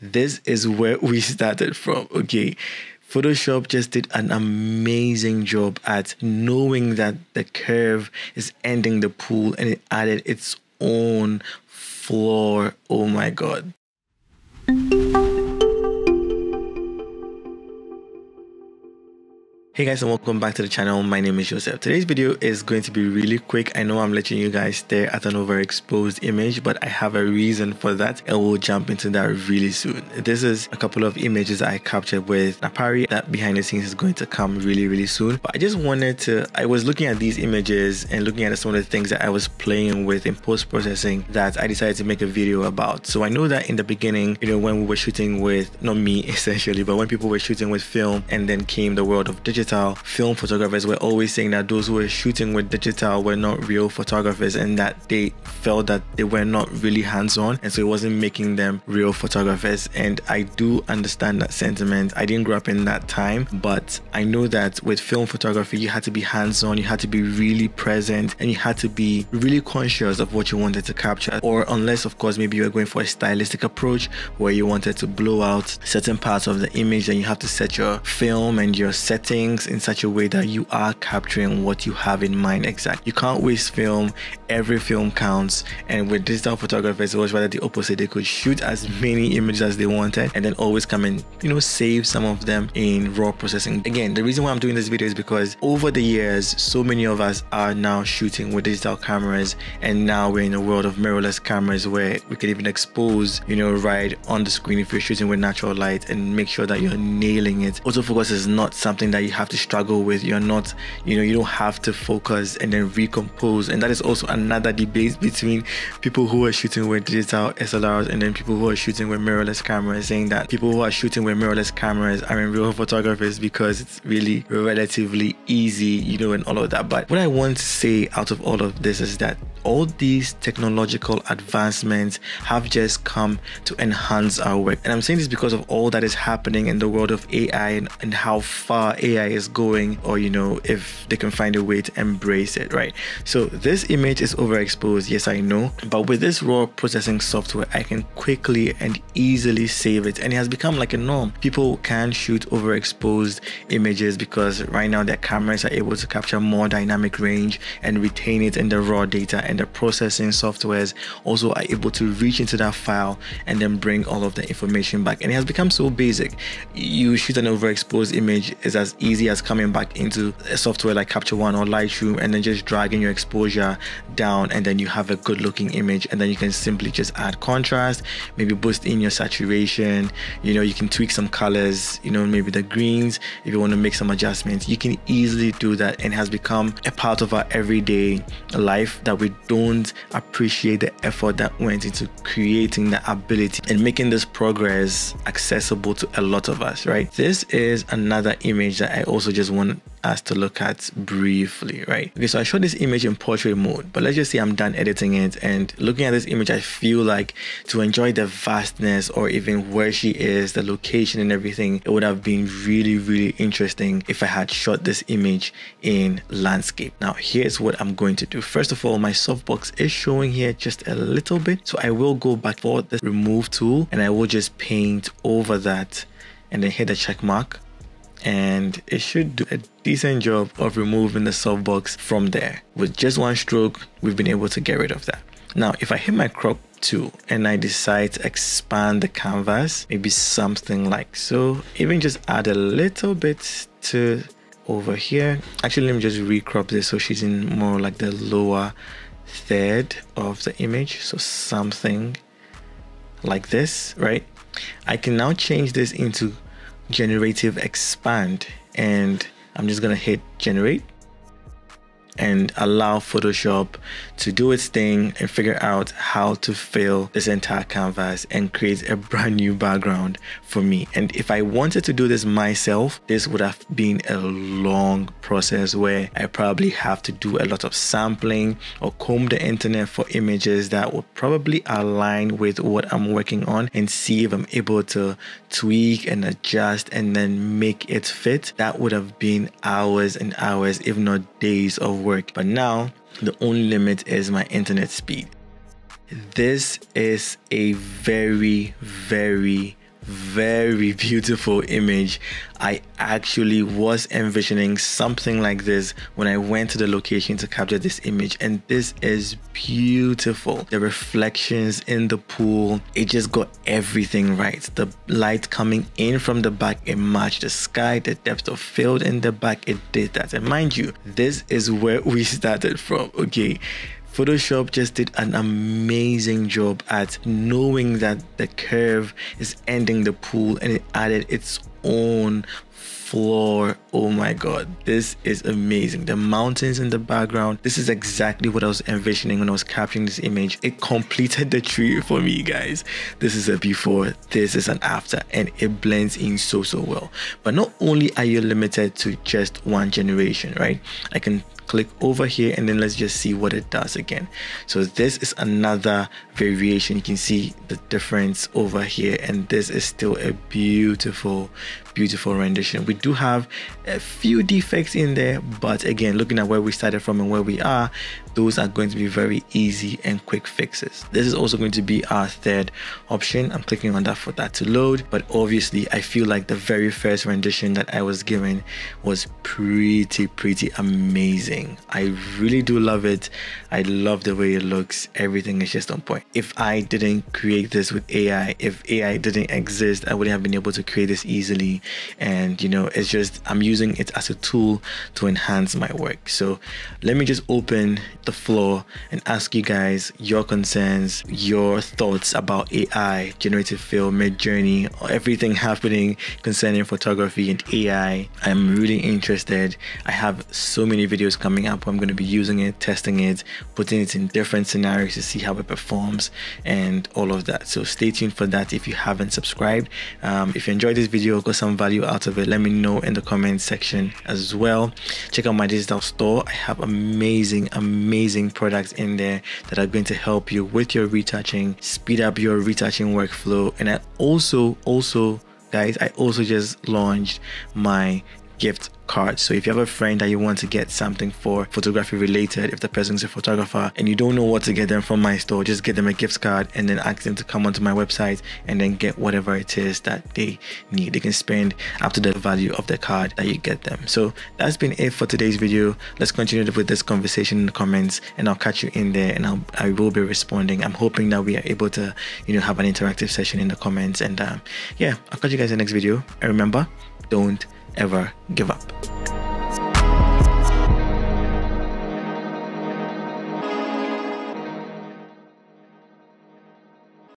This is where we started from, okay? Photoshop just did an amazing job at knowing that the curve is ending the pool, and it added its own floor. Oh my God. Hey guys, and welcome back to the channel. My name is Joseph. Today's video is going to be really quick. I know I'm letting you guys stare at an overexposed image, but I have a reason for that, and we'll jump into that really soon. This is a couple of images I captured with Napari. That behind the scenes is going to come really soon. But I just wanted to, I was looking at these images and looking at some of the things that I was playing with in post-processing that I decided to make a video about. So I know that in the beginning, you know, when we were shooting with, not me essentially, but when people were shooting with film and then came the world of digital, film photographers were always saying that those who were shooting with digital were not real photographers, and that they felt that they were not really hands-on, and so it wasn't making them real photographers. And I do understand that sentiment. I didn't grow up in that time, but I know that with film photography you had to be hands-on, you had to be really present, and you had to be really conscious of what you wanted to capture, or unless of course maybe you were going for a stylistic approach where you wanted to blow out certain parts of the image, and you have to set your film and your settings in such a way that you are capturing what you have in mind exactly. You can't waste film. Every film counts. And with digital photographers, it was rather the opposite. They could shoot as many images as they wanted and then always come and, you know, save some of them in raw processing. Again, the reason why I'm doing this video is because over the years, so many of us are now shooting with digital cameras, and now we're in a world of mirrorless cameras where we can even expose, you know, right on the screen if you're shooting with natural light, and make sure that you're nailing it. Autofocus is not something that you have to struggle with. You're not, you know, you don't have to focus and then recompose. And that is also another debate between people who are shooting with digital SLRs and then people who are shooting with mirrorless cameras, saying that people who are shooting with mirrorless cameras are real photographers because it's really relatively easy, you know, and all of that. But what I want to say out of all of this is that all these technological advancements have just come to enhance our work. And I'm saying this because of all that is happening in the world of AI and how far AI is going, or, you know, if they can find a way to embrace it, right? So this image is overexposed, yes, I know, but with this raw processing software, I can quickly and easily save it, and it has become like a norm. People can shoot overexposed images because right now their cameras are able to capture more dynamic range and retain it in the raw data, and the processing softwares also are able to reach into that file and then bring all of the information back. And it has become so basic. You shoot an overexposed image, is as easy as coming back into a software like Capture One or Lightroom and then just dragging your exposure down, and then you have a good looking image, and then you can simply just add contrast, maybe boost in your saturation, you know, you can tweak some colors, you know, maybe the greens if you want to make some adjustments. You can easily do that, and has become a part of our everyday life that we don't appreciate the effort that went into creating that ability and making this progress accessible to a lot of us, right? This is another image that I also just want us to look at briefly, right? Okay, so I shot this image in portrait mode, but let's just say I'm done editing it, and looking at this image, I feel like to enjoy the vastness, or even where she is, the location and everything, it would have been really interesting if I had shot this image in landscape. Now, here's what I'm going to do. First of all, my softbox is showing here just a little bit, so I will go back for the remove tool, and I will just paint over that, and then hit the check mark, and it should do a decent job of removing the softbox from there. With just one stroke, we've been able to get rid of that. Now, if I hit my crop tool and I decide to expand the canvas, maybe something like so, even just add a little bit to over here. Actually, let me just recrop this so she's in more like the lower third of the image, so something like this, right? I can now change this into generative expand, and I'm just gonna hit generate and allow Photoshop to do its thing and figure out how to fill this entire canvas and create a brand new background for me. And if I wanted to do this myself, this would have been a long process where I probably have to do a lot of sampling or comb the internet for images that would probably align with what I'm working on, and see if I'm able to tweak and adjust and then make it fit. That would have been hours and hours, if not days of work. But now the only limit is my internet speed. This is a very very beautiful image. I actually was envisioning something like this when I went to the location to capture this image, and this is beautiful. The reflections in the pool, it just got everything right. The light coming in from the back, it matched the sky, the depth of field in the back, it did that. And mind you, this is where we started from, okay? Photoshop just did an amazing job at knowing that the curve is ending the pool, and it added its own floor. Oh my god, this is amazing. The mountains in the background, this is exactly what I was envisioning when I was capturing this image. It completed the tree for me, guys. This is a before, this is an after, and it blends in so well. But not only are you limited to just one generation, right? I can click over here and then let's just see what it does again. So this is another variation. You can see the difference over here, and this is still a beautiful rendition. We do have a few defects in there, but again, looking at where we started from and where we are, those are going to be very easy and quick fixes. This is also going to be our third option. I'm clicking on that for that to load, but obviously I feel like the very first rendition that I was given was pretty amazing. I really do love it. I love the way it looks. Everything is just on point. If I didn't create this with AI, if AI didn't exist, I wouldn't have been able to create this easily. And you know, it's just, I'm using it as a tool to enhance my work. So let me just open the floor and ask you guys your concerns, your thoughts about AI, generative film, Midjourney, everything happening concerning photography and AI. I'm really interested. I have so many videos coming up where I'm going to be using it, testing it, putting it in different scenarios to see how it performs and all of that. So stay tuned for that. If you haven't subscribed, if you enjoyed this video, got some value out of it, let me know in the comment section as well. Check out my digital store. I have amazing products in there that are going to help you with your retouching, speed up your retouching workflow. And I also guys, I also just launched my gift card. So if you have a friend that you want to get something for photography related, if the person's a photographer and you don't know what to get them from my store, just get them a gift card and then ask them to come onto my website and then get whatever it is that they need. They can spend up to the value of the card that you get them. So that's been it for today's video. Let's continue with this conversation in the comments, and I'll catch you in there, and I will be responding. I'm hoping that we are able to, you know, have an interactive session in the comments. And yeah, I'll catch you guys in the next video. And remember, don't ever give up.